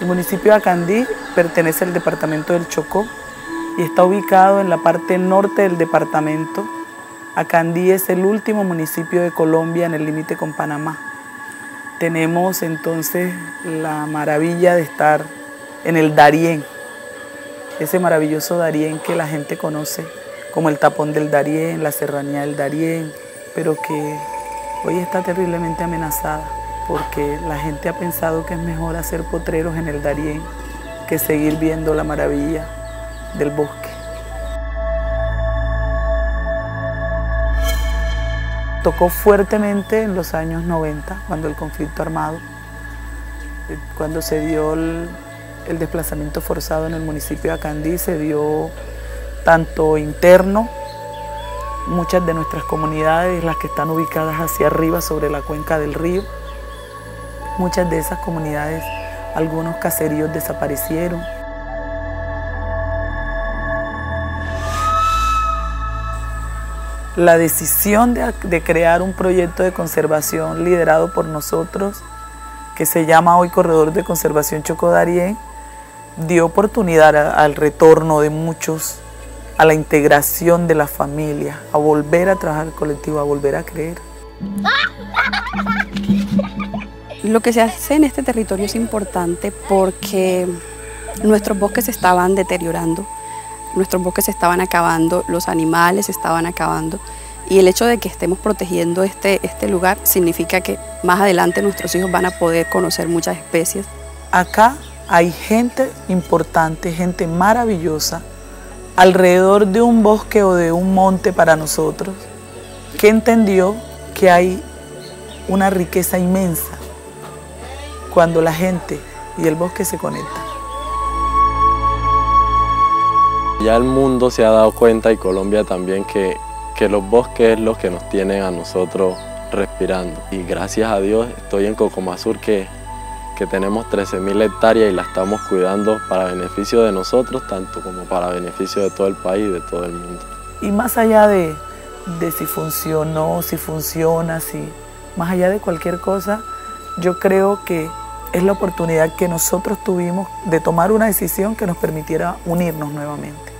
El municipio de Acandí pertenece al departamento del Chocó y está ubicado en la parte norte del departamento. Acandí es el último municipio de Colombia en el límite con Panamá. Tenemos entonces la maravilla de estar en el Darién, ese maravilloso Darién que la gente conoce como el tapón del Darién, la serranía del Darién, pero que hoy está terriblemente amenazada, porque la gente ha pensado que es mejor hacer potreros en el Darién que seguir viendo la maravilla del bosque. Tocó fuertemente en los años 90, cuando el conflicto armado, cuando se dio el desplazamiento forzado en el municipio de Acandí, se dio tanto interno, muchas de nuestras comunidades, las que están ubicadas hacia arriba sobre la cuenca del río. Muchas de esas comunidades, algunos caseríos desaparecieron. La decisión de crear un proyecto de conservación liderado por nosotros, que se llama hoy Corredor de Conservación Chocó-Darién, dio oportunidad al retorno de muchos, a la integración de las familias, a volver a trabajar colectivo, a volver a creer. Lo que se hace en este territorio es importante porque nuestros bosques se estaban deteriorando, nuestros bosques se estaban acabando, los animales se estaban acabando, y el hecho de que estemos protegiendo este lugar significa que más adelante nuestros hijos van a poder conocer muchas especies. Acá hay gente importante, gente maravillosa, alrededor de un bosque o de un monte para nosotros, que entendió que hay una riqueza inmensa cuando la gente y el bosque se conectan. Ya el mundo se ha dado cuenta, y Colombia también, que los bosques es lo que nos tienen a nosotros respirando. Y gracias a Dios estoy en Cocomasur, que tenemos 13.000 hectáreas y la estamos cuidando para beneficio de nosotros, tanto como para beneficio de todo el país y de todo el mundo. Y más allá de si funcionó, si funciona, si, más allá de cualquier cosa, yo creo que es la oportunidad que nosotros tuvimos de tomar una decisión que nos permitiera unirnos nuevamente.